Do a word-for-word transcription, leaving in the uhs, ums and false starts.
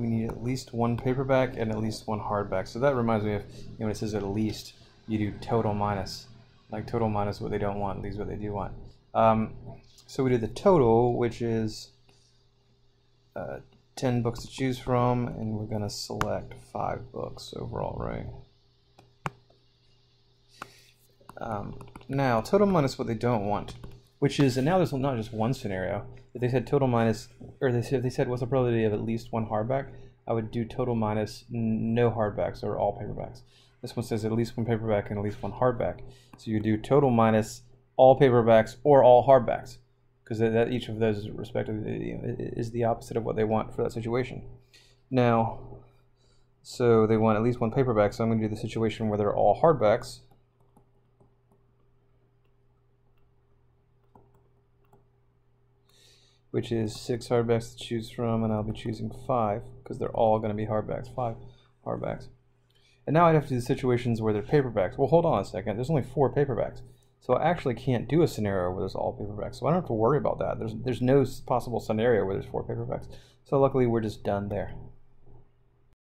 we need at least one paperback and at least one hardback. So that reminds me of, you know, when it says at least, you do total minus. Like total minus what they don't want, leaves what they do want. Um, so we did the total, which is uh, ten books to choose from, and we're going to select five books overall, right? Um, now, total minus what they don't want, which is, and now there's not just one scenario. If they said total minus, or they said, if they said what's the probability of at least one hardback, I would do total minus no hardbacks or all paperbacks. This one says at least one paperback and at least one hardback. So you do total minus all paperbacks or all hardbacks, because that each of those respectively is the opposite of what they want for that situation. Now, so they want at least one paperback, so I'm going to do the situation where they're all hardbacks. Which is six hardbacks to choose from, and I'll be choosing five, because they're all going to be hardbacks, five hardbacks. And now I'd have to do the situations where they're paperbacks. Well, hold on a second, there's only four paperbacks. So I actually can't do a scenario where there's all paperbacks, so I don't have to worry about that. There's, there's no possible scenario where there's four paperbacks. So luckily we're just done there.